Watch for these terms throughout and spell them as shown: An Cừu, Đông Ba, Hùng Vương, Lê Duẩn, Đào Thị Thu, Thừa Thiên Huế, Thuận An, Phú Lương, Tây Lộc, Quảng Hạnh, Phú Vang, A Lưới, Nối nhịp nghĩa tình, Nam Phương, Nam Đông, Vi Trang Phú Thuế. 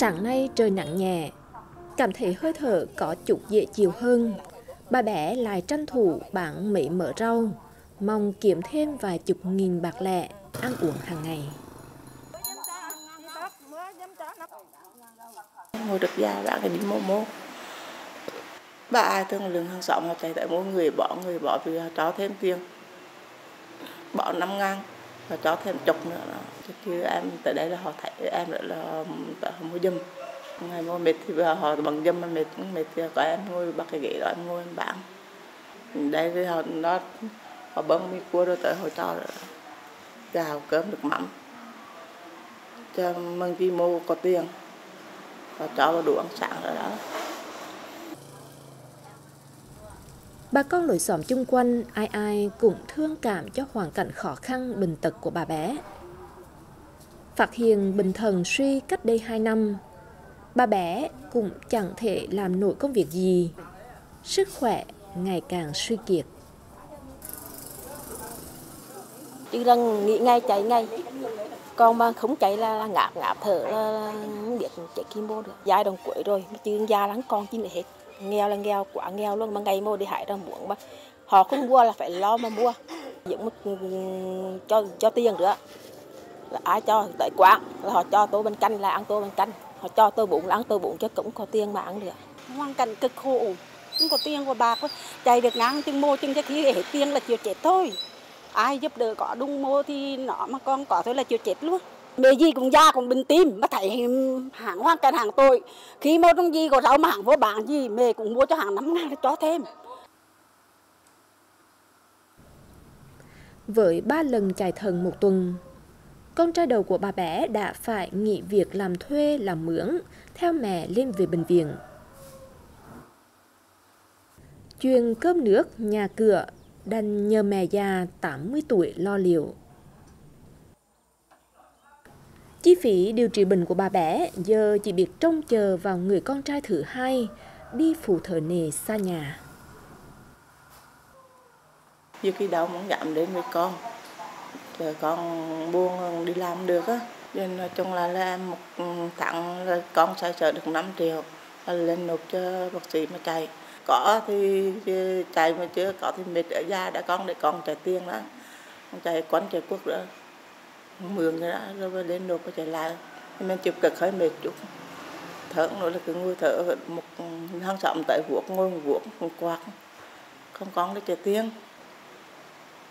Sáng nay trời nắng nhẹ, cảm thấy hơi thở có chút dễ chịu hơn. Bà bé lại tranh thủ bán mấy mớ rau, mong kiếm thêm vài chục nghìn bạc lẻ ăn uống hàng ngày. Mua được giá bạn đi mua. Bà thương lượng hàng xóm họ chạy tới mỗi người bỏ thì cho thêm tiền. Bỏ 5.000 và cho thêm chục nữa. Chứ em tới đây là họ thấy em là mua dâm. Ngày mua mệt thì họ bằng dâm mà mệt thì có em ngồi bắt cái ghế đó em ngồi em bán. Đây thì họ bơm mi cua rồi tới họ cho rồi. Gạo cơm được mắm. Cho mừng chi mua có tiền. Họ cho vào đủ ăn sáng rồi đó. Bà con lối xóm chung quanh ai ai cũng thương cảm cho hoàn cảnh khó khăn bệnh tật của bà bé. Phát hiện bệnh thần suy cách đây 2 năm, bà bé cũng chẳng thể làm nổi công việc gì, sức khỏe ngày càng suy kiệt. Chứ đang nghĩ ngay chạy ngay, còn mà không chạy là ngáp thở là không biết chạy kim bô được. Giai đoạn cuối rồi, chứ già lắm con chứ hết. Nghèo là nghèo, quá nghèo luôn, mà ngày mua đi hại ra muộn mà. Họ không mua là phải lo mà mua, dựng cho tiền nữa. Là ai cho, tại quá, là họ cho tôi bên canh là ăn tôi bên canh. Họ cho tôi bụng là ăn tôi bụng chứ cũng có tiền mà ăn được. Hoàn cảnh cực khổ, cũng có tiền của bà, chạy được ngang chừng mua chừng cho khi hết tiền là chịu chết thôi. Ai giúp đỡ có đúng mua thì nó mà con có thôi là chịu chết luôn. Mẹ gì cũng già cũng bình tim, mà thấy hàng hoang cái hàng tôi. Khi mua trong gì có rau mà hàng vô bán gì, mẹ cũng mua cho hàng 5.000 cho thêm. Với 3 lần chạy thần một tuần, con trai đầu của bà bé đã phải nghỉ việc làm thuê, làm mướn, theo mẹ lên về bệnh viện. Chuyện cơm nước, nhà cửa, đành nhờ mẹ già 80 tuổi lo liệu. Chi phí điều trị bệnh của bà bé giờ chỉ biết trông chờ vào người con trai thứ hai đi phụ thợ nề xa nhà. Vì khi đau muốn giảm đến với con, rồi con buông đi làm được á. Nên nói chung là em một tháng là con sẽ sợ được 5 triệu lên nộp cho bác sĩ mà chạy. Có thì chạy mà chưa có thì mệt ở da đã con để con chạy tiền đó, con chạy quán chạy quốc nữa. Mượn cái đó rồi lên nộp chạy lại mình chụp cực hơi mệt chút thở nữa là cứ ngồi thở một hàng xóm tại vuốt ngồi vuốt quạt không có để chạy tiếng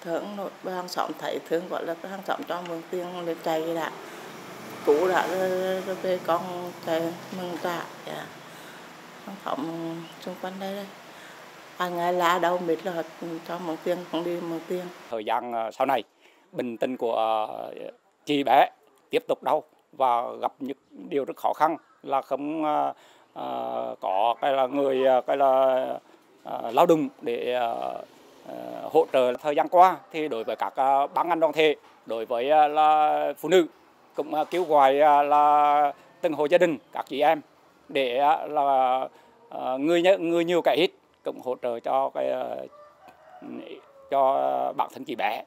thở nội hàng xóm thấy thương gọi là hàng xóm cho mượn tiếng để chạy cái đã cũ đã rồi về con chạy mừng tạ hàng xóm xung quanh đây ai nghe lá đâu mệt là cho mượn tiếng không đi mượn tiếng. Thời gian sau này bệnh tình của chị bé tiếp tục đau và gặp những điều rất khó khăn là không có lao động để hỗ trợ. Thời gian qua thì đối với các ban ngành đoàn thể, đối với là phụ nữ cũng kêu gọi là từng hộ gia đình các chị em để là người nhiều cái ít cũng hỗ trợ cho bản thân chị bé.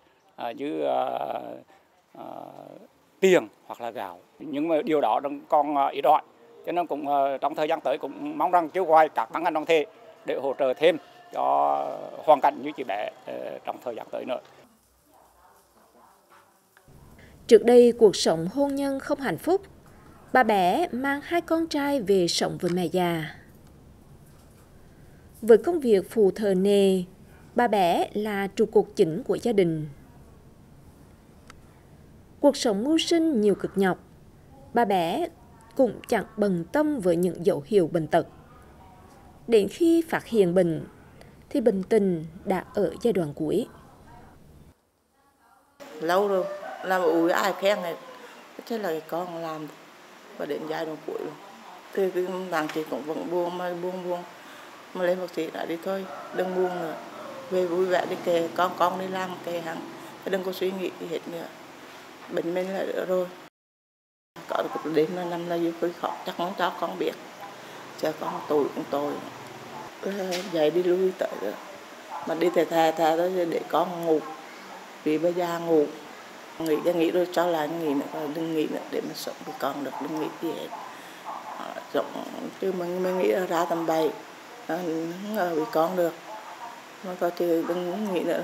Như tiền hoặc là gạo. Nhưng mà điều đó còn ít đòi. Cho nên cũng trong thời gian tới cũng mong rằng kêu gọi các ban ngành đoàn thể để hỗ trợ thêm cho hoàn cảnh như chị bé trong thời gian tới nữa. Trước đây cuộc sống hôn nhân không hạnh phúc, bà bé mang 2 con trai về sống với mẹ già. Với công việc phụ thợ nề, bà bé là trụ cột chính của gia đình. Cuộc sống mưu sinh nhiều cực nhọc, bà bé cũng chẳng bận tâm với những dấu hiệu bệnh tật. Đến khi phát hiện bệnh, thì bệnh tình đã ở giai đoạn cuối. Lâu rồi, làm ủi ai khen này, chắc là con làm, và đến giai đoạn cuối rồi. Thì cái nàng chị cũng vẫn buông, mà lên bác sĩ đã đi thôi, đừng buông nữa. Về vui vẻ đi kề, con đi làm kề hẳn, đừng có suy nghĩ hết nữa. Bệnh mình là được rồi. Có được đến năm nay vô cái khó chắc món cho con biết. Chờ con tuổi cũng tôi dậy đi lui tới rồi. Mà đi thè đó để con ngủ. Vì bây giờ ngủ. Nghỉ rồi cho là nghỉ nữa. Đừng nghỉ nữa để mà sống với con được. Đừng nghỉ gì hết. rộng, chứ mình nghĩ là ra tầm 7 không ngờ bị con được, mà coi chứ đừng nghĩ nữa.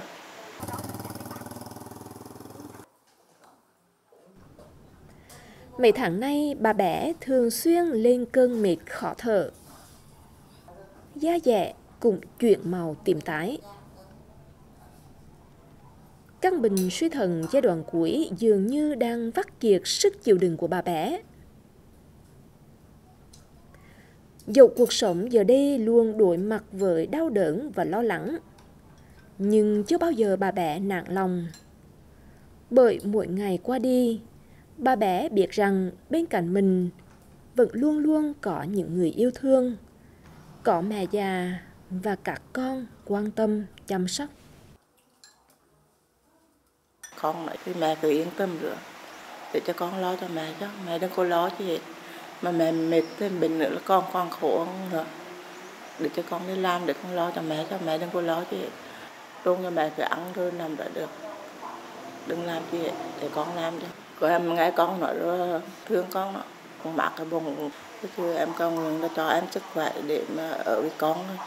Mấy tháng nay bà bé thường xuyên lên cơn mệt khó thở, da dẻ cũng chuyển màu tím tái. Căn bệnh suy thận giai đoạn cuối dường như đang vắt kiệt sức chịu đựng của bà bé. Dẫu cuộc sống giờ đây luôn đối mặt với đau đớn và lo lắng, nhưng chưa bao giờ bà bé nản lòng. Bởi mỗi ngày qua đi, bà bé biết rằng bên cạnh mình vẫn luôn luôn có những người yêu thương, có mẹ già và các con quan tâm chăm sóc. Con nói thì mẹ cứ yên tâm rồi, để cho con lo cho mẹ chứ, mẹ đừng có lo chứ gì. Mà mẹ mệt thêm bệnh nữa là con khổ không nữa. Để cho con đi làm để con lo cho mẹ đừng có lo chứ gì. Luôn cho mẹ cứ ăn rồi nằm đã được, đừng làm chứ gì, để con làm cho. Còn em nghe con nói rồi, thương con đó, con mặc cái bông, chứ em cầu nguyện là cho em sức khỏe để mà ở với con thôi.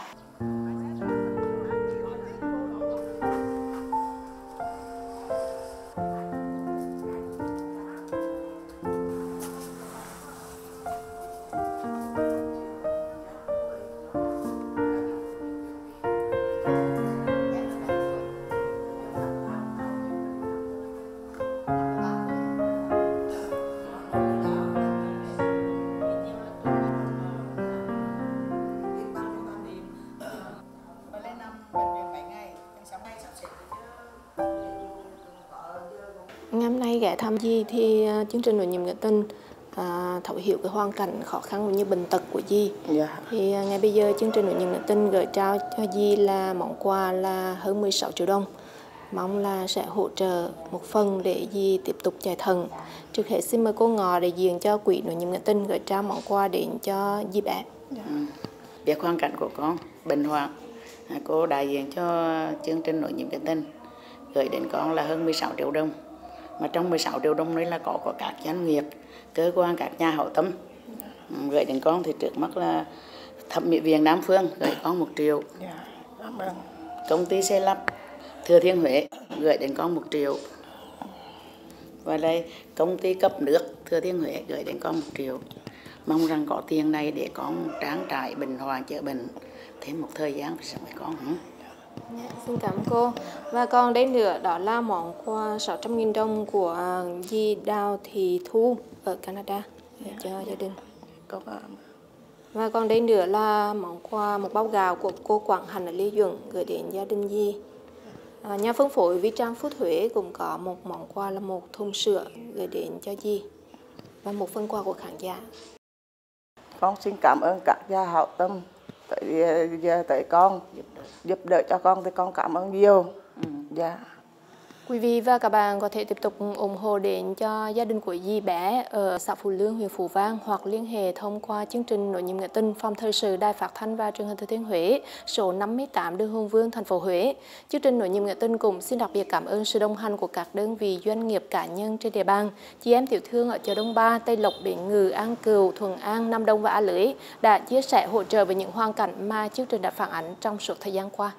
Ghé thăm Di thì chương trình Nối nhịp nghĩa tình thấu hiểu cái hoàn cảnh khó khăn cũng như bệnh tật của Di. Thì ngay bây giờ chương trình Nối nhịp nghĩa tình gửi trao cho Di là món quà là hơn 16 triệu đồng. Mong là sẽ hỗ trợ một phần để Di tiếp tục chạy thận. Trước hết xin mời cô Ngọ đại diện cho quỹ Nối nhịp nghĩa tình gửi trao món quà đến cho Di bé. Việc hoàn cảnh của con bệnh hoạn, cô đại diện cho chương trình Nối nhịp nghĩa tình gửi đến con là hơn 16 triệu đồng. Mà trong 16 triệu đồng đấy là có các doanh nghiệp, cơ quan, các nhà hảo tâm gửi đến con. Thì trước mắt là thẩm mỹ viện Nam Phương gửi con 1 triệu, công ty xây lắp Thừa Thiên Huế gửi đến con 1 triệu, và đây công ty cấp nước Thừa Thiên Huế gửi đến con 1 triệu. Mong rằng có tiền này để con trang trải bệnh hoạn, chữa bệnh thêm một thời gian thì sẽ phải con. Xin cảm ơn cô. Và còn đây nữa đó là món quà 600.000 đồng của dì Đào Thị Thu ở Canada cho gia đình. Và còn đây nữa là món quà một bao gạo của cô Quảng Hạnh ở Lê Duẩn gửi đến gia đình dì. Nhà phân phối Vi Trang Phú Thuế cũng có một món quà là một thùng sữa gửi đến cho dì và một phần quà của khán giả. Con xin cảm ơn các gia hảo tâm tới con, giúp đỡ cho con thì con cảm ơn nhiều. Quý vị và các bạn có thể tiếp tục ủng hộ đến cho gia đình của Di bé ở xã Phú Lương, huyện Phú Vang, hoặc liên hệ thông qua chương trình Nối nhịp nghĩa tình, phòng thời sự Đài Phát thanh và Truyền hình Thừa Thiên Huế, số 58 đường Hùng Vương, thành phố Huế. Chương trình Nối nhịp nghĩa tình cũng xin đặc biệt cảm ơn sự đồng hành của các đơn vị doanh nghiệp cá nhân trên địa bàn, chị em tiểu thương ở chợ Đông Ba, Tây Lộc, Bến Ngừ, An Cừu, Thuận An, Nam Đông và A Lưới đã chia sẻ hỗ trợ về những hoàn cảnh mà chương trình đã phản ánh trong suốt thời gian qua.